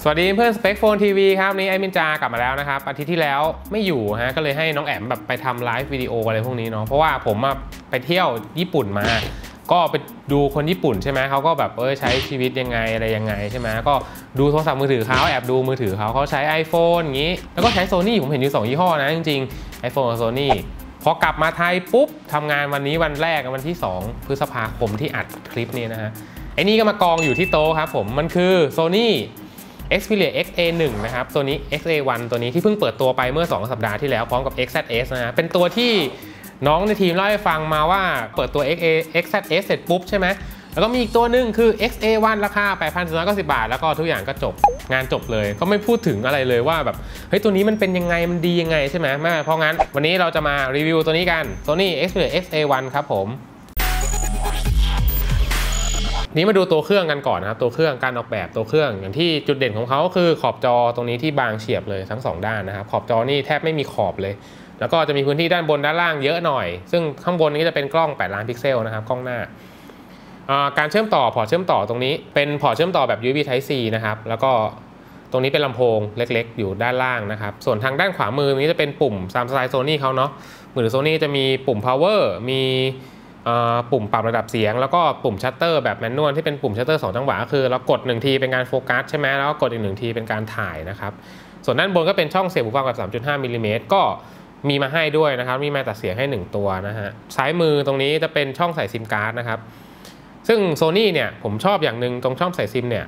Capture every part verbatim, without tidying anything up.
สวัสดีเพื่อนสเปคโฟนทีวีครับนี่ไอมินจากลับมาแล้วนะครับอาทิตย์ที่แล้วไม่อยู่ฮะก็เลยให้น้องแอมแบบไปทำไลฟ์วิดีโออะไรพวกนี้เนาะเพราะว่าผมมาไปเที่ยวญี่ปุ่นมาก็ไปดูคนญี่ปุ่นใช่ไหมเขาก็แบบเออใช้ชีวิตยังไงอะไรยังไงใช่ไหมก็ดูโทรศัพท์มือถือเขาแอบดูมือถือเขาเขาใช้ iPhone อย่างนี้แล้วก็ใช้ Sony ผมเห็นอยู่สองยี่ห้อนะจริงๆ iPhone กับ Sony พอกลับมาไทยปุ๊บทำงานวันนี้วันแรกวันที่สองพฤษภาคมที่อัดคลิปนี้นะฮะไอ้นี่ก็มากองอยู่ที่โต๊ะครับผมมันคือ Sony Xperia เอ็กซ์ เอ วัน นะครับตัวนี้ เอ็กซ์ เอ วัน ตัวนี้ที่เพิ่งเปิดตัวไปเมื่อสองสัปดาห์ที่แล้วพร้อมกับ เอ็กซ์ แซด เอส นะฮะเป็นตัวที่น้องในทีมเล่าให้ฟังมาว่าเปิดตัว เอ็กซ์ เอ เอ็กซ์ แซด เอส เสร็จปุ๊บใช่ไหมแล้วก็มีอีกตัวหนึ่งคือ เอ็กซ์ เอ วัน ราคา แปดพันสองร้อยเก้าสิบ บาทแล้วก็ทุกอย่างก็จบงานจบเลยก็ไม่พูดถึงอะไรเลยว่าแบบเฮ้ยตัวนี้มันเป็นยังไงมันดียังไงใช่ไหมไม่เพราะงั้นวันนี้เราจะมารีวิวตัวนี้กัน Sony Xperia เอ็กซ์ เอ วัน ครับผมนี้มาดูตัวเครื่องกันก่อนนะครับตัวเครื่องการออกแบบตัวเครื่องอย่างที่จุดเด่นของเขาคือขอบจอตรงนี้ที่บางเฉียบเลยทั้งสองด้านนะครับขอบจอนี่แทบไม่มีขอบเลยแล้วก็จะมีพื้นที่ด้านบนด้านล่างเยอะหน่อยซึ่งข้างบนนี้จะเป็นกล้องแปดล้านพิกเซลนะครับกล้องหน้าการเชื่อมต่อพอร์ตเชื่อมต่อตรงนี้เป็นพอร์ตเชื่อมต่อแบบ ยู เอส บี Type C นะครับแล้วก็ตรงนี้เป็นลำโพงเล็กๆอยู่ด้านล่างนะครับส่วนทางด้านขวามือนี้จะเป็นปุ่มตามสไตล์ Sony เขาเนาะมือ Sony จะมีปุ่ม power มีปุ่มปรับระดับเสียงแล้วก็ปุ่มชัตเตอร์แบบแมนนวลที่เป็นปุ่มชัตเตอร์สองจังหวะคือเรากดหนึ่งทีเป็นการโฟกัสใช่ไหมแล้วก็กดอีกหนึ่งทีเป็นการถ่ายนะครับส่วนด้านบนก็เป็นช่องเสียบหูฟังแบบ สามจุดห้า มิลลิเมตรก็มีมาให้ด้วยนะครับมีแม่ตัดเสียงให้หนึ่งตัวนะฮะซ้ายมือตรงนี้จะเป็นช่องใส่ซิมการ์ดนะครับซึ่ง Sony เนี่ยผมชอบอย่างหนึ่งตรงช่องใส่ซิมเนี่ย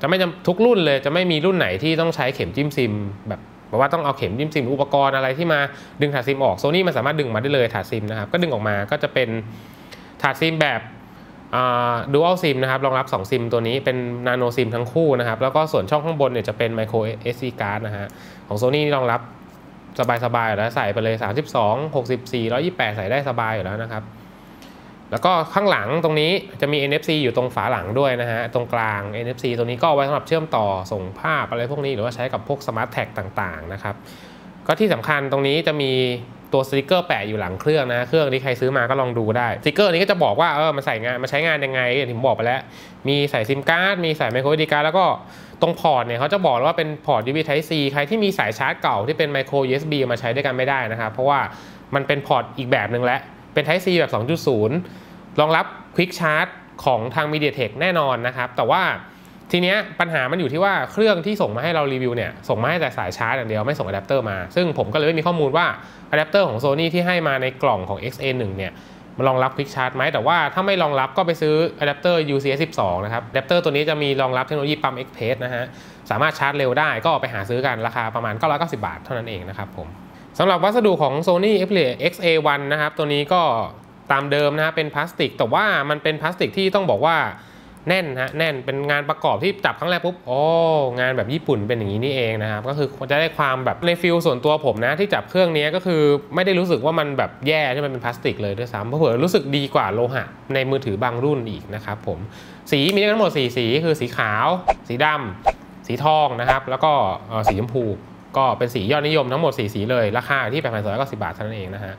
จะไม่ทุกรุ่นเลยจะไม่มีรุ่นไหนที่ต้องใช้เข็มจิ้มซิมแบบเพราะว่าต้องเอาเข็มจิ้มซิมอุปกรณ์อะไรที่มาดึงถาดซิมออก Sony มันสามารถดึงมาได้เลยถาดซิมนะครับก็ดึงออกมาก็จะเป็นถาดซิมแบบดูอัลซิมนะครับรองรับสองซิมตัวนี้เป็นนาโนซิมทั้งคู่นะครับแล้วก็ส่วนช่องข้างบนเนี่ยจะเป็น Micro เอส ดี Card นะฮะของ Sony นี่รองรับสบายๆแล้วใส่ไปเลยสามสิบสอง หกสิบสี่ หนึ่งร้อยยี่สิบแปดใส่ได้สบายอยู่แล้วนะครับแล้วก็ข้างหลังตรงนี้จะมี เอ็น เอฟ ซี อยู่ตรงฝาหลังด้วยนะฮะตรงกลาง เอ็น เอฟ ซี ตัวนี้ก็ไว้สำหรับเชื่อมต่อส่งภาพอะไรพวกนี้หรือว่าใช้กับพวกสมาร์ทแท็กต่างๆนะครับก็ที่สำคัญตรงนี้จะมีตัวสติกเกอร์แปะอยู่หลังเครื่องนะเครื่องนี้ใครซื้อมาก็ลองดูได้สติกเกอร์นี้ก็จะบอกว่าเออมันใส่งานมาใช้งานยังไงอย่างที่ผมบอกไปแล้วมีใส่ซิมการ์ดมีใส่ไมโคร เอส ดี การ์ดแล้วก็ตรงพอร์ตเนี่ยเขาจะบอกว่าเป็นพอร์ต ยู เอส บี Type C ใครที่มีสายชาร์จเก่าที่เป็นไมโคร ยู เอส บี มาใช้ด้วยกันไม่ได้นะครับเพราะว่ามันเป็นพอร์ตอีกแบบนึงและเป็น Type C แบบ สองจุดศูนย์ รองรับ Quick Charge ของทาง MediaTek แน่นอนนะครับแต่ว่าทีเนี้ยปัญหามันอยู่ที่ว่าเครื่องที่ส่งมาให้เรารีวิวเนี่ยส่งมาให้แต่สายชาร์จอย่างเดียวไม่ส่งอะแดปเตอร์มาซึ่งผมก็เลยไม่มีข้อมูลว่าอะแดปเตอร์ของ Sony ที่ให้มาในกล่องของ เอ็กซ์ เอ วัน เนี่ยมันรองรับ Quick Charge ไหมแต่ว่าถ้าไม่รองรับก็ไปซื้ออะแดปเตอร์ ยู ซี เอส สิบสอง นะครับอะแดปเตอร์ตัวนี้จะมีรองรับเทคโนโลยีปั๊ม Express นะฮะสามารถชาร์จเร็วได้ก็ไปหาซื้อกันราคาประมาณเก้าร้อยเก้าสิบบาทเท่านั้นเองนะครับผมสำหรับวัสดุของ Sony Xperia เอ็กซ์ เอ วัน นะครับตัวนี้ก็ตามเดิมนะฮะเป็นพลาสติกแต่ว่ามันเป็นพลาสติกที่ต้องบอกว่าแน่นฮะแน่นเป็นงานประกอบที่จับครั้งแรกปุ๊บโอ้งานแบบญี่ปุ่นเป็นอย่างนี้นี่เองนะครับก็คือจะได้ความแบบในฟิลส่วนตัวผมนะที่จับเครื่องนี้ก็คือไม่ได้รู้สึกว่ามันแบบแย่ใช่ไหมเป็นพลาสติกเลยด้วยซ้ำเพราะเผื่อรู้สึกดีกว่าโลหะในมือถือบางรุ่นอีกนะครับผมสีมีทั้งหมดสี่สีคือสีขาวสีดำสีทองนะครับแล้วก็สีชมพูก็เป็นสียอดนิยมทั้งหมดสี่สีเลยราคาที่ แปดพันสองร้อยเก้าสิบ บาทเท่านั้นเองนะฮะ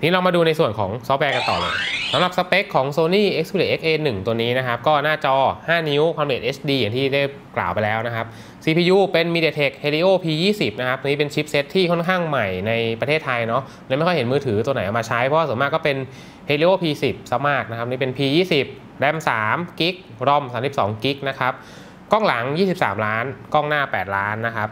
นี้เรามาดูในส่วนของซอฟต์แวร์กันต่อเลยสำหรับสเปคของ Sony Xperia เอ็กซ์ เอ วัน ตัวนี้นะครับก็หน้าจอห้านิ้วความละเอียด เอช ดี อย่างที่ได้กล่าวไปแล้วนะครับ ซี พี ยู เป็น MediaTek Helio พี ยี่สิบ นะครับนี้เป็นชิปเซ็ตที่ค่อนข้างใหม่ในประเทศไทยเนาะเลยไม่ค่อยเห็นมือถือตัวไหนเอามาใช้เพราะส่วนมากก็เป็น Helio พี สิบ ซะมากนะครับนี่เป็น พี ยี่สิบ แรมสามกิกรอมสามสิบสองกิกนะครับกล้องหลังยี่สิบสามล้านกล้องหน้าแปดล้านนะครับ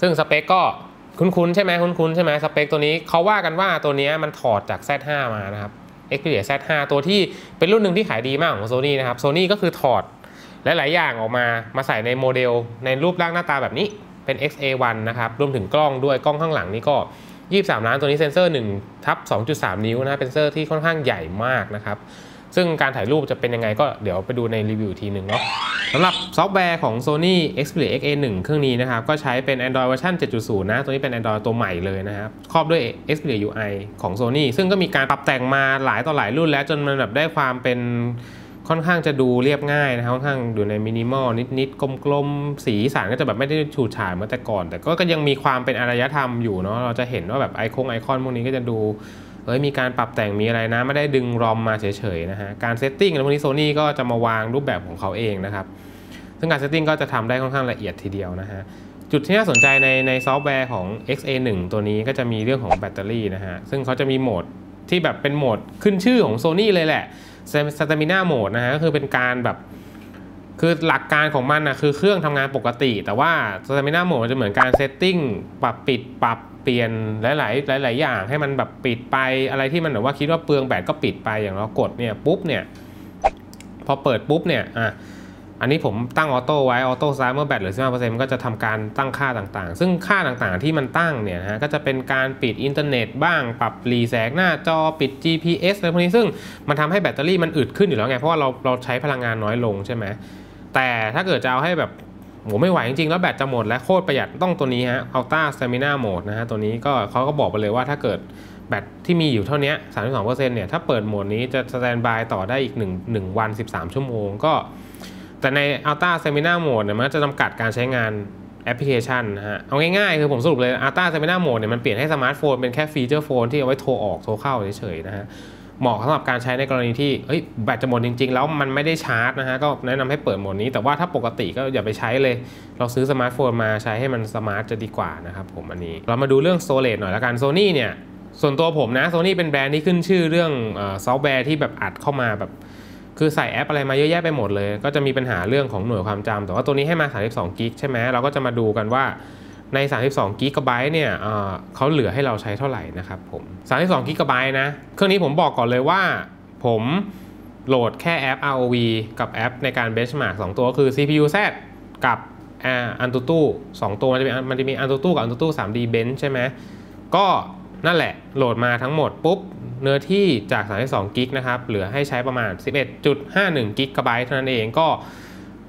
ซึ่งสเปคก็คุ้นๆใช่ไหมคุ้นๆใช่ไหมสเปคตัวนี้เขาว่ากันว่าตัวนี้มันถอดจาก แซด ห้า มานะครับ Xperia แซด ห้า ตัวที่เป็นรุ่นหนึ่งที่ขายดีมากของ Sony นะครับ Sony ก็คือถอดและหลายอย่างออกมามาใส่ในโมเดลในรูปร่างหน้าตาแบบนี้เป็น เอ็กซ์ เอ วัน นะครับรวมถึงกล้องด้วยกล้องข้างหลังนี้ก็ยี่สิบสามล้านตัวนี้เซ็นเซอร์หนึ่งทับสองจุดสาม นิ้วนะเป็นเซนเซอร์ที่ค่อนข้างใหญ่มากนะครับซึ่งการถ่ายรูปจะเป็นยังไงก็เดี๋ยวไปดูในรีวิวทีหนึ่งเนาะสำหรับซอฟต์แวร์ของ Sony Xperia เอ็กซ์ เอ วัน เครื่องนี้นะครับก็ใช้เป็น Android เวอร์ชัน เจ็ดจุดศูนย์ นะตัวนี้เป็น Android ตัวใหม่เลยนะครับครอบด้วย Xperia ยู ไอ ของ Sony ซึ่งก็มีการปรับแต่งมาหลายต่อหลายรุ่นแล้วจนมันแบบได้ความเป็นค่อนข้างจะดูเรียบง่ายนะครับค่อนข้างอยู่ในมินิมอลนิดๆกลมๆสีสันก็จะแบบไม่ได้ฉูดฉาดเหมือนแต่ก่อนแต่ก็ยังมีความเป็นอารยธรรมอยู่เนาะเราจะเห็นว่าแบบไอคอนไอคอนพวกนี้ก็จะดูเอ้ยมีการปรับแต่งมีอะไรนะไม่ได้ดึงรอมมาเฉยๆนะฮะการเซตติ้งอะไรพวกนี้ Sony ก็จะมาวางรูปแบบของเขาเองนะครับ ซึ่งการเซตติ้งก็จะทำได้ค่อนข้างละเอียดทีเดียวนะฮะจุดที่น่าสนใจในในซอฟต์แวร์ของ เอ็กซ์ เอ วัน ตัวนี้ก็จะมีเรื่องของแบตเตอรี่นะฮะซึ่งเขาจะมีโหมดที่แบบเป็นโหมดขึ้นชื่อของ Sony เลยแหละ Stamina Mode นะฮะก็คือเป็นการแบบคือหลักการของมันนะคือเครื่องทำงานปกติแต่ว่า Stamina Mode จะเหมือนการเซตติ้งปรับปิดปรับเปลี่ยนหลายๆหลายๆอย่างให้มันแบบปิดไปอะไรที่มันแบบว่าคิดว่าเปลืองแบตก็ปิดไปอย่างเรากดเนี่ยปุ๊บเนี่ยพอเปิดปุ๊บเนี่ยอ่ะอันนี้ผมตั้งออโต้ไว้ออโต้สตาร์ทเมื่อแบตเหลือ สิบห้าเปอร์เซ็นต์ มันก็จะทำการตั้งค่าต่างๆซึ่งค่าต่างๆที่มันตั้งเนี่ยนะก็จะเป็นการปิดอินเทอร์เน็ตบ้างปรับรีแสงหน้าจอปิด จี พี เอส อะไรพวกนี้ซึ่งมันทำให้แบตเตอรี่มันอืดขึ้นอยู่แล้วไงเพราะว่าเราเราใช้พลังงานน้อยลงใช่ไหมแต่ถ้าเกิดจะเอาให้แบบโหไม่ไหวจริงๆแล้วแบตจะหมดและโคตรประหยัดต้องตัวนี้ฮะ Ultra Stamina Mode นะฮะตัวนี้ก็เขาก็บอกไปเลยว่าถ้าเกิดแบตที่มีอยู่เท่านี้ สามสิบสองเปอร์เซ็นต์ เนี่ยถ้าเปิดโหมดนี้จะสแตนด์บายต่อได้อีกหนึ่งวันสิบสามชั่วโมงก็แต่ใน Ultra Stamina Mode เนี่ยมันจะจำกัดการใช้งานแอปพลิเคชันนะฮะเอาง่ายๆคือผมสรุปเลย Ultra Stamina Mode เนี่ยมันเปลี่ยนให้สมาร์ทโฟนเป็นแค่ฟีเจอร์โฟนที่เอาไว้โทรออกโทรเข้าเฉยๆนะฮะเหมาะสำหรับการใช้ในกรณีที่เฮ้ยแบตจะหมดจริงๆแล้วมันไม่ได้ชาร์จนะฮะก็แนะนำให้เปิดโหมดนี้แต่ว่าถ้าปกติก็อย่าไปใช้เลยเราซื้อสมาร์ทโฟนมาใช้ให้มันสมาร์ทจะดีกว่านะครับผมอันนี้เรามาดูเรื่อง Storage หน่อยละกัน Sony เนี่ยส่วนตัวผมนะ Sony เป็นแบรนด์ที่ขึ้นชื่อเรื่องซอฟต์แวร์ที่แบบอัดเข้ามาแบบคือใส่แอปอะไรมาเยอะแยะไปหมดเลยก็จะมีปัญหาเรื่องของหน่วยความจำแต่ว่าตัวนี้ให้มาสามสิบสองกิกใช่ไหมเราก็จะมาดูกันว่าในสามสิบสองกิกะไบต์เนี่ยเขาเหลือให้เราใช้เท่าไหร่นะครับผมสามสิบสองกิกะไบต์นะเครื่องนี้ผมบอกก่อนเลยว่าผมโหลดแค่แอป อาร์ โอ วี กับแอปในการ benchmark สองตัวคือ ซี พี ยู แซด กับอันตูตู้สองตัวมันจะมีมันจะมีอันตูตู้กับอันตูตู้ ทรีดี Bench ใช่ไหมก็นั่นแหละโหลดมาทั้งหมดปุ๊บเนื้อที่จากสามสิบสองกิกนะครับเหลือให้ใช้ประมาณ สิบเอ็ดจุดห้าหนึ่ง กิกะไบต์เท่านั้นเองก็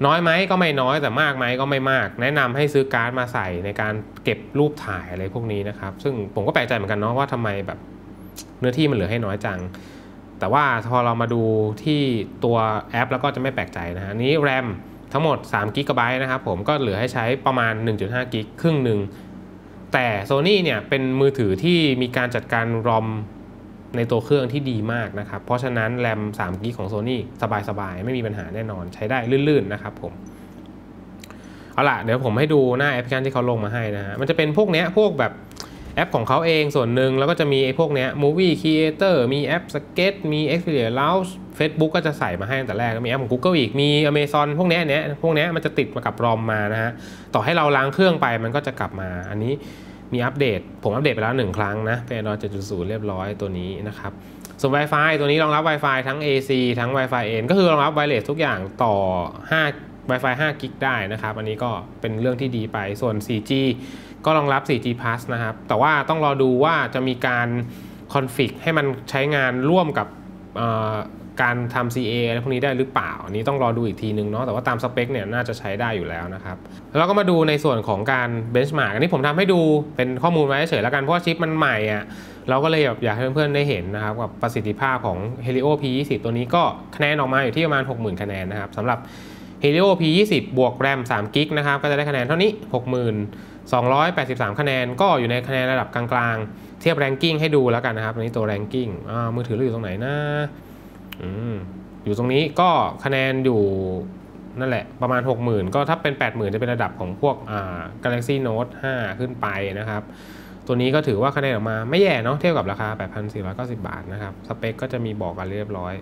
น้อยไหมก็ไม่น้อยแต่มากไหมก็ไม่มากแนะนำให้ซื้อการ์ดมาใส่ในการเก็บรูปถ่ายอะไรพวกนี้นะครับซึ่งผมก็แปลกใจเหมือนกันเนาะว่าทำไมแบบเนื้อที่มันเหลือให้น้อยจังแต่ว่าพอเรามาดูที่ตัวแอปแล้วก็จะไม่แปลกใจนะฮะนี้แรมทั้งหมดสามกิกะไบต์นะครับผมก็เหลือให้ใช้ประมาณ หนึ่งจุดห้า กิกครึ่งหนึ่งแต่ Sony เนี่ยเป็นมือถือที่มีการจัดการรอมในตัวเครื่องที่ดีมากนะครับเพราะฉะนั้นแรมสามกิกของ Sony สบายๆไม่มีปัญหาแน่นอนใช้ได้ลื่นๆนะครับผมเอาล่ะเดี๋ยวผมให้ดูหน้าแอปพลิเคชันที่เขาลงมาให้นะฮะมันจะเป็นพวกเนี้ยพวกแบบแอปของเขาเองส่วนหนึ่งแล้วก็จะมีไอ้พวกเนี้ย Movie Creator มีแอป Sketch มี Xperia Lounge Facebook ก็จะใส่มาให้ตั้งแต่แรกมีแอปของ Google อีกมี Amazon พวกเนี้ยเนี้ยพวกเนี้ยมันจะติดมากับรอมมานะฮะต่อให้เราล้างเครื่องไปมันก็จะกลับมาอันนี้มีอัปเดตผมอัปเดตไปแล้วหนึ่งครั้งนะเป็น Android เจ็ดจุดศูนย์ เรียบร้อยตัวนี้นะครับส่วน Wi-Fi ตัวนี้รองรับ Wi-Fi ทั้ง เอ ซี ทั้ง Wi-Fi N ก็คือรองรับไวเลสทุกอย่างต่อห้า Wi-Fi ห้า กิกได้นะครับอันนี้ก็เป็นเรื่องที่ดีไปส่วน โฟร์จี ก็รองรับ โฟร์จี Plus นะครับแต่ว่าต้องรอดูว่าจะมีการคอนฟิกให้มันใช้งานร่วมกับการทำ ซี เอ อะไรพวกนี้ได้หรือเปล่าอันนี้ต้องรอดูอีกทีนึงเนาะแต่ว่าตามสเปคเนี่ยน่าจะใช้ได้อยู่แล้วนะครับแล้วก็มาดูในส่วนของการ benchmark อันนี้ผมทำให้ดูเป็นข้อมูลไว้เฉยๆแล้วกันเพราะชิปมันใหม่อ่ะเราก็เลยแบบอยากให้เพื่อนๆได้เห็นนะครับกับประสิทธิภาพของ Helio พี ยี่สิบ ตัวนี้ก็คะแนนออกมาอยู่ที่ประมาณ หกหมื่น คะแนนนะครับสำหรับ Helio พี ยี่สิบ บวก RAM สาม กิกนะครับก็จะได้คะแนนเท่านี้ หกหมื่นสองพันสองร้อยแปดสิบสาม คะแนนก็อยู่ในคะแนนระดับกลางๆเทียบ ranking ให้ดูแล้วกันนะครับอันนี้ตัว ranking อ่ามือถือเราอยู่ตรงไหนนะอยู่ตรงนี้ก็คะแนนอยู่นั่นแหละประมาณ หกหมื่น ก็ถ้าเป็น แปดหมื่น จะเป็นระดับของพวกอ่า Galaxy Note ห้า ขึ้นไปนะครับตัวนี้ก็ถือว่าคะแนนออกมาไม่แย่เนาะเทียบกับราคา แปดพันสี่ร้อยเก้าสิบ บาทนะครับสเปคก็จะมีบอกกันเรียบร้อย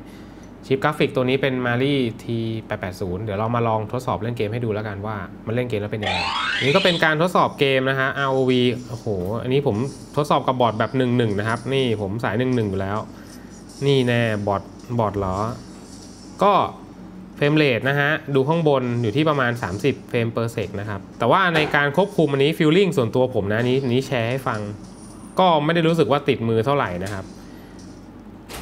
ชิปกราฟิกตัวนี้เป็น Mali ที แปดแปดศูนย์ เดี๋ยวเรามาลองทดสอบเล่นเกมให้ดูแล้วกันว่ามันเล่นเกมแล้วเป็นยังไงนี่ก็เป็นการทดสอบเกมนะฮะ อาร์ โอ วี โอ้โหอันนี้ผมทดสอบกับบอทแบบ หนึ่งหนึ่ง นะครับนี่ผมสาย หนึ่งหนึ่ง อยู่แล้วนี่แน่บอทบอร์ดเหรอก็เฟรมเรทนะฮะดูข้างบนอยู่ที่ประมาณสามสิบเฟรมเปอร์เซกนะครับแต่ว่าในการควบคุมอันนี้ฟีลลิ่งส่วนตัวผมนะนี้นี้แชร์ให้ฟังก็ไม่ได้รู้สึกว่าติดมือเท่าไหร่นะครับ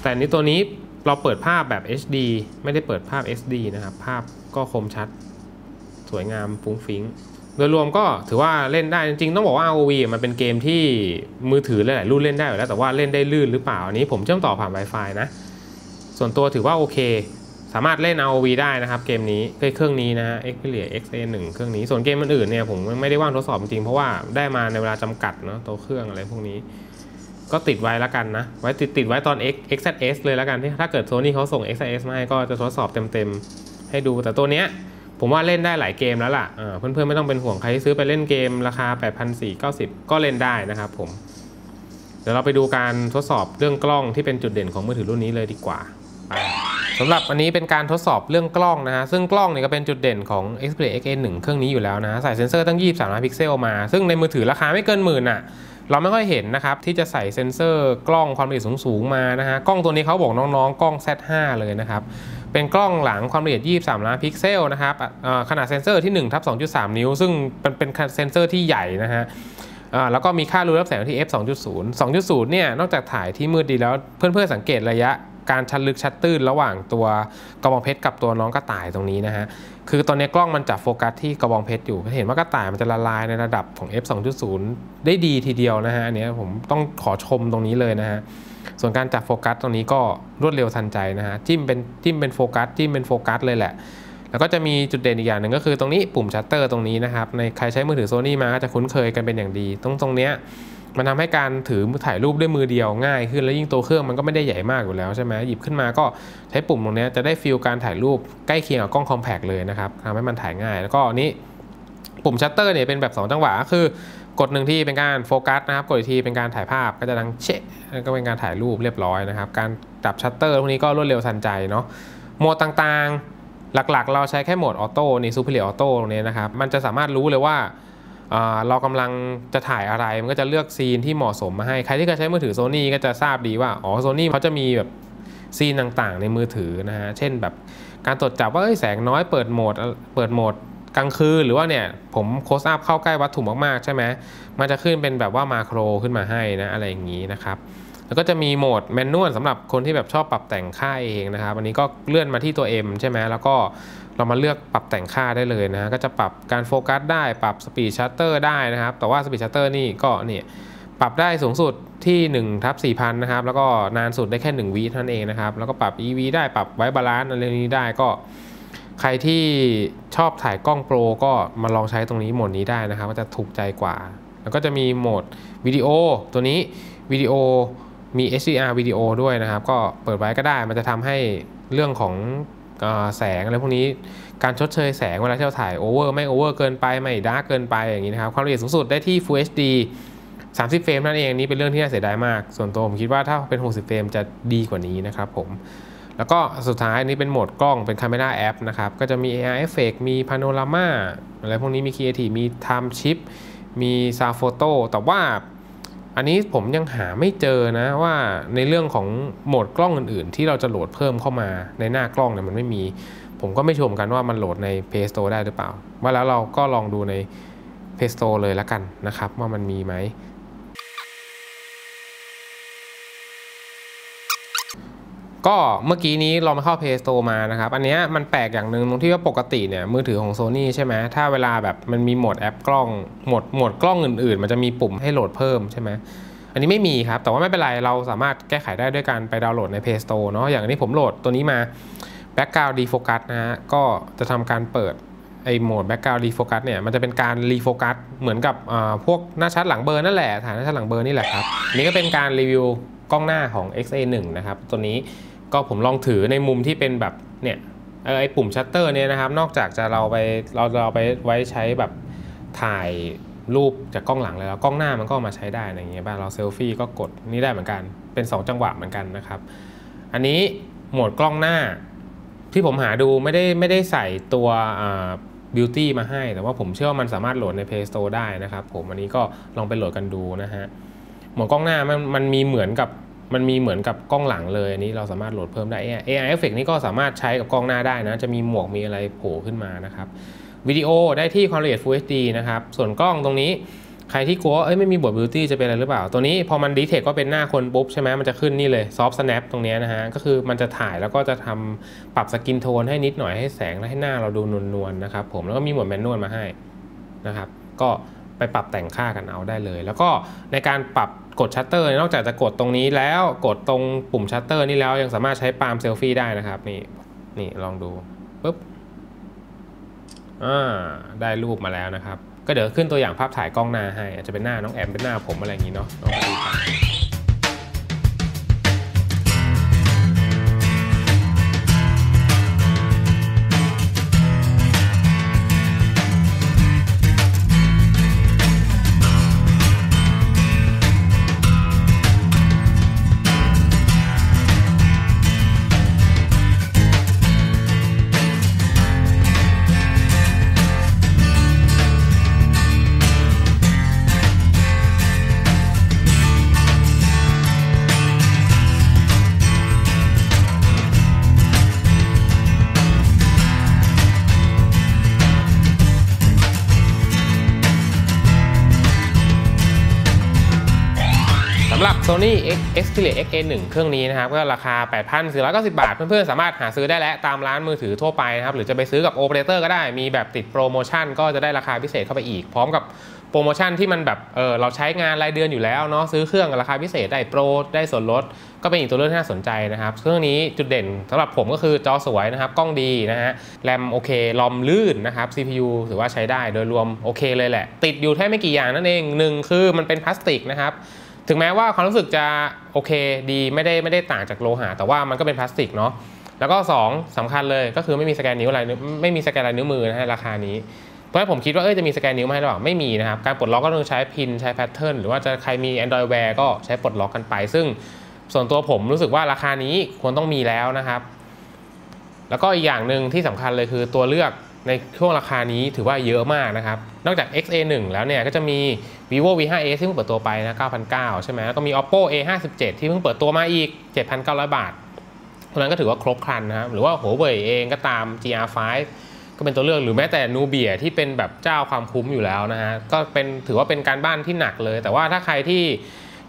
แต่นี้ตัวนี้เราเปิดภาพแบบ เอช ดี ไม่ได้เปิดภาพ เอส ดี นะครับภาพก็คมชัดสวยงามฟุ้งฟิ้งโดยรวมก็ถือว่าเล่นได้จริงๆต้องบอกว่า อาร์ โอ วี มันเป็นเกมที่มือถือหลายๆรุ่นเล่นได้อยู่แล้วแต่ว่าเล่นได้ลื่นหรือเปล่าอันนี้ผมเชื่อมต่อผ่าน Wi-Fi นะส่วนตัวถือว่าโอเคสามารถเล่น อาร์ โอ วี ได้นะครับเกมนี้เครื่องนี้นะ Xperia เอ็กซ์ เอ วัน เครื่องนี้ส่วนเกมอื่นๆเนี่ยผมไม่ได้ว่างทดสอบจริงเพราะว่าได้มาในเวลาจำกัดเนาะตัวเครื่องอะไรพวกนี้ก็ติดไว้แล้วกันนะไว้ติดติดไว้ตอน เอ็กซ์ เซด เอส เลยแล้วกันถ้าเกิด Sony เขาส่ง เอ็กซ์ เซด เอส มาให้ก็จะทดสอบเต็มๆให้ดูแต่ตัวเนี้ย ผมว่าเล่นได้หลายเกมแล้วล่ะ เ, เพื่อนๆไม่ต้องเป็นห่วงใครที่ซื้อไปเล่นเกมราคา แปดพันสี่ร้อยเก้าสิบ ก็เล่นได้นะครับผมเดี๋ยวเราไปดูการทดสอบเรื่องกล้องที่เป็นจุดเด่นของมือถือรุ่นนี้เลยดีกว่าสำหรับอันนี้เป็นการทดสอบเรื่องกล้องนะฮะซึ่งกล้องเนี่ยก็เป็นจุดเด่นของ Xperia เอ็กซ์ เอ วัน เครื่องนี้อยู่แล้วนะใส่เซ็นเซอร์ตั้งยี่สิบสามล้านพิกเซลมาซึ่งในมือถือราคาไม่เกินหมื่นอ่ะเราไม่ค่อยเห็นนะครับที่จะใส่เซ็นเซอร์กล้องความละเอียดสูงๆมานะฮะกล้องตัวนี้เขาบอกน้องๆกล้อง แซด ห้า เลยนะครับเป็นกล้องหลังความละเอียดยี่สิบสามล้านพิกเซลนะครับขนาดเซ็นเซอร์ที่ หนึ่ง ทับ สองจุดสาม นิ้วซึ่งเป็นเซ็นเซอร์ที่ใหญ่นะฮะแล้วก็มีค่ารูรับแสงที่ เอฟ สองจุดศูนย์ สองจุดศูนย์ เนี่ยนอกจากถ่ายที่มืดดีแล้วเพื่อนๆสังเกตระยะการชัดลึกชัดตื้นระหว่างตัวกระบองเพชรกับตัวน้องกระต่ายตรงนี้นะฮะคือตอนนี้กล้องมันจับโฟกัสที่กระบองเพชรอยู่เห็นว่ากระต่ายมันจะละลายในระดับของ เอฟ สองจุดศูนย์ ได้ดีทีเดียวนะฮะอันนี้ผมต้องขอชมตรงนี้เลยนะฮะส่วนการจับโฟกัสตรงนี้ก็รวดเร็วทันใจนะฮะจิ้มเป็นจิ้มเป็นโฟกัสจิ้มเป็นโฟกัสเลยแหละแล้วก็จะมีจุดเด่นอีกอย่างหนึ่งก็คือตรงนี้ปุ่มชัตเตอร์ตรงนี้นะครับในใครใช้มือถือ Sony มาก็จะคุ้นเคยกันเป็นอย่างดีตรงตรงเนี้ยมันทำให้การถือถ่ายรูปด้วยมือเดียวง่ายขึ้นแล้วยิ่งตัวเครื่องมันก็ไม่ได้ใหญ่มากอยู่แล้วใช่ไหมหยิบขึ้นมาก็ใช้ปุ่มตรงนี้จะได้ฟีลการถ่ายรูปใกล้เคียงกับกล้องคอมแพคเลยนะครับทำให้มันถ่ายง่ายแล้วก็นี้ปุ่มชัตเตอร์เนี่ยเป็นแบบสองจังหวะคือกดหนึ่งทีเป็นการโฟกัสนะครับกดอีกทีเป็นการถ่ายภาพก็จะดังเชะแล้วก็เป็นการถ่ายรูปเรียบร้อยนะครับการจับชัตเตอร์พวกนี้ก็รวดเร็วทันใจเนาะโหมดต่างๆหลักๆเราใช้แค่โหมดออโต้นี่ซูเปอร์เรียออโต้ตรงนี้นะครับมันจะสามารถรู้เลยว่าเรากำลังจะถ่ายอะไรมันก็จะเลือกซีนที่เหมาะสมมาให้ใครที่เคยใช้มือถือ Sony ก็จะทราบดีว่าอ๋อ Sony เขาจะมีแบบซีนต่างๆในมือถือนะฮะเช่นแบบการตรวจจับว่าแสงน้อยเปิดโหมดเปิดโหมดกลางคืนหรือว่าเนี่ยผมโคสอัพเข้าใกล้วัตถุมากๆใช่ไหมมันจะขึ้นเป็นแบบว่ามาโครขึ้นมาให้นะอะไรอย่างนี้นะครับแล้วก็จะมีโหมดแมนนวลสำหรับคนที่แบบชอบปรับแต่งค่าเองนะครับอันนี้ก็เลื่อนมาที่ตัว M ใช่ไหมแล้วก็เรามาเลือกปรับแต่งค่าได้เลยนะก็จะปรับการโฟกัสได้ปรับสปีดชัตเตอร์ได้นะครับแต่ว่าสปีดชัตเตอร์นี่ก็เนี่ยปรับได้สูงสุดที่ หนึ่ง ทับ สี่พัน นะครับแล้วก็นานสุดได้แค่หนึ่งวินั่นเองนะครับแล้วก็ปรับ อี วี ได้ปรับไว้บาลานซ์อะไรนี้ได้ก็ใครที่ชอบถ่ายกล้องโปรก็มาลองใช้ตรงนี้โหมดนี้ได้นะครับก็จะถูกใจกว่าแล้วก็จะมีโหมดวิดีโอตัวนี้วิดีโอมี เอช ดี อาร์ วิดีโอด้วยนะครับก็เปิดไว้ก็ได้มันจะทำให้เรื่องของแสงอะไรพวกนี้การชดเชยแสงเวลาที่เราถ่ายโอเวอร์ไม่โอเวอร์เกินไปไม่ดาร์กเกินไปอย่างนี้นะครับความละเอียดสูงสุดได้ที่ Full เอช ดี สามสิบ เฟรมนั่นเองนี่เป็นเรื่องที่น่าเสียดายมากส่วนตัวผมคิดว่าถ้าเป็นหกสิบ เฟรมจะดีกว่านี้นะครับผมแล้วก็สุดท้ายนี้เป็นโหมดกล้องเป็นคาเมร่าแอปนะครับก็จะมี เอ อาร์ Effect มี Panorama อะไรพวกนี้มี Creative มี Time Shift มี Sound Photo แต่ว่าอันนี้ผมยังหาไม่เจอนะว่าในเรื่องของโหมดกล้องอื่นๆที่เราจะโหลดเพิ่มเข้ามาในหน้ากล้องเนี่ยมันไม่มีผมก็ไม่ชมกันว่ามันโหลดใน Play Store ได้หรือเปล่าว่าแล้วเราก็ลองดูใน Play Store เลยละกันนะครับว่ามันมีไหมก็เมื่อกี้นี้เรามาเข้า Play Store มานะครับอันนี้มันแปลกอย่างหนึ่งตรงที่ว่าปกติเนี่ยมือถือของ Sony ใช่ไหมถ้าเวลาแบบมันมีโหมดแอปกล้องโหมดโหมดกล้องอื่นๆมันจะมีปุ่มให้โหลดเพิ่มใช่ไหมอันนี้ไม่มีครับแต่ว่าไม่เป็นไรเราสามารถแก้ไขได้ด้วยการไปดาวน์โหลดใน Play Store เนาะอย่างนี้ผมโหลดตัวนี้มา Background Defocus นะฮะก็จะทำการเปิดไอโหมด Background Defocus เนี่ยมันจะเป็นการรีโฟกัสเหมือนกับพวกหน้าชัดหลังเบอร์นั่นแหละถ่ายหน้าชัดหลังเบอร์นี่แหละครับนี่ก็เป็นการรีวิวกล้องหน้าของ เอ็กซ์ เอ วัน นะครับตัวนี้ก็ผมลองถือในมุมที่เป็นแบบเนี่ยไอ้ปุ่มชัตเตอร์เนี่ยนะครับนอกจากจะเราไปเราเราไปไว้ใช้แบบถ่ายรูปจากกล้องหลังแล้วกล้องหน้ามันก็มาใช้ได้อะไรอย่างเงี้ยบ้างเราเซลฟี่ก็กดนี่ได้เหมือนกันเป็นสองจังหวะเหมือนกันนะครับอันนี้โหมดกล้องหน้าที่ผมหาดูไม่ได้ไม่ได้ใส่ตัวบิวตี้มาให้แต่ว่าผมเชื่อว่ามันสามารถโหลดใน Play Store ได้นะครับผมอันนี้ก็ลองไปโหลดกันดูนะฮะโหมดกล้องหน้ามันมันมีเหมือนกับมันมีเหมือนกับกล้องหลังเลยอันนี้เราสามารถโหลดเพิ่มได้ เอ อาร์ Effect นี่ก็สามารถใช้กับกล้องหน้าได้นะจะมีหมวกมีอะไรโผล่ขึ้นมานะครับวิดีโอได้ที่ความละเอียด Full เอช ดี นะครับส่วนกล้องตรงนี้ใครที่กลัวเอ้ยไม่มีบท Beauty จะเป็นอะไรหรือเปล่าตัวนี้พอมันดีเทคว่าเป็นหน้าคนปุ๊บใช่ไหมมันจะขึ้นนี่เลย Soft Snap ตรงนี้นะฮะก็คือมันจะถ่ายแล้วก็จะทำปรับสกินโทนให้นิดหน่อยให้แสงและให้หน้าเราดูนวลๆนะครับผมแล้วก็มีหมวดแมนนวลมาให้นะครับก็ไปปรับแต่งค่ากันเอาได้เลยแล้วก็ในการปรับกดชัตเตอร์นอกจากจะกดตรงนี้แล้วกดตรงปุ่มชัตเตอร์นี่แล้วยังสามารถใช้ปาล์มเซลฟี่ได้นะครับนี่นี่ลองดูปุ๊บอ่าได้รูปมาแล้วนะครับก็เดี๋ยวขึ้นตัวอย่างภาพถ่ายกล้องหน้าให้อาจจะเป็นหน้าน้องแอมเป็นหน้าผมอะไรอย่างนี้เนาะลองดูกัน ำหรับ Sony Xperia เอ็กซ์ เอ วัน เครื่องนี้นะครับก็ราคา แปดพันสี่ร้อยเก้าสิบบาทเพื่อนๆสามารถหาซื้อได้และตามร้านมือถือทั่วไปนะครับหรือจะไปซื้อกับโอเปอเรเตอร์ก็ได้มีแบบติดโปรโมชั่นก็จะได้ราคาพิเศษเข้าไปอีกพร้อมกับโปรโมชั่นที่มันแบบเออเราใช้งานรายเดือนอยู่แล้วเนาะซื้อเครื่องราคาพิเศษได้โปรได้ส่วนลดก็เป็นอีกตัวเลือกที่น่าสนใจนะครับเครื่องนี้จุดเด่นสำหรับผมก็คือจอสวยนะครับกล้องดีนะฮะแรมโอเคลอมลื่นนะครับ ซี พี ยู ถือว่าใช้ได้โดยรวมโอเคเลยแหละติดอยู่แค่ไม่กี่อย่างนั่นเองหนึ่งคือมันเป็นพลาสติกนะครับถึงแม้ว่าความรู้สึกจะโอเคดีไม่ได้ไม่ได้ต่างจากโลหะแต่ว่ามันก็เป็นพลาสติกเนาะแล้วก็สองสำคัญเลยก็คือไม่มีสแกนนิ้วอะไรไม่มีสแกนลายนิ้วมือนะฮะราคานี้เพราะผมคิดว่าเอ้ยจะมีสแกนนิ้วไหมหรือเปล่าไม่มีนะครับการปลดล็อกก็ต้องใช้พินใช้แพทเทิร์นหรือว่าจะใครมี Android Wear ก็ใช้ปลดล็อกกันไปซึ่งส่วนตัวผมรู้สึกว่าราคานี้ควรต้องมีแล้วนะครับแล้วก็อีกอย่างหนึ่งที่สำคัญเลยคือตัวเลือกในช่วงราคานี้ถือว่าเยอะมากนะครับนอกจาก เอ็กซ์ เอ วัน แล้วเนี่ยก็จะมี Vivo วี ไฟว์ เอ ซึ่งเปิดตัวไปนะ เก้าพันเก้าร้อย ใช่ไหมแล้วก็มี Oppo เอ ห้าสิบเจ็ด ที่เพิ่งเปิดตัวมาอีก เจ็ดพันเก้าร้อย บาทเพราะนั้นก็ถือว่าครบครันนะครับหรือว่า Huawei เองก็ตาม จี อาร์ ไฟว์ ก็เป็นตัวเลือกหรือแม้แต่ Nubia ที่เป็นแบบเจ้าความคุ้มอยู่แล้วนะฮะก็เป็นถือว่าเป็นการบ้านที่หนักเลยแต่ว่าถ้าใครที่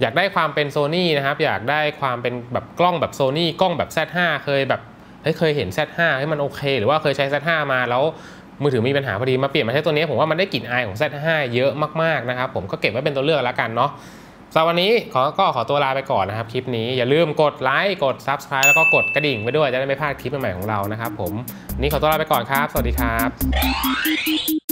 อยากได้ความเป็น Sony นะครับอยากได้ความเป็นแบบกล้องแบบ Sony กล้องแบบ แซด ห้า เคยแบบเคยเห็น แซด ห้า ให้มันโอเคหรือว่าเคยใช้ แซด ห้า มาแล้วมือถือมีปัญหาพอดีมาเปลี่ยนมาใช้ตัวนี้ผมว่ามันได้กลิ่นอายของ แซด ห้า เยอะมากๆนะครับผมก็เก็บไว้เป็นตัวเลือกแล้วกันเนาะสำหรับวันนี้ขอก็ขอตัวลาไปก่อนนะครับคลิปนี้อย่าลืมกดไลค์กด Subscribe แล้วก็กดกระดิ่งไว้ด้วยจะได้ไม่พลาดคลิปใหม่ๆของเรานะครับผมนี้ขอตัวลาไปก่อนครับสวัสดีครับ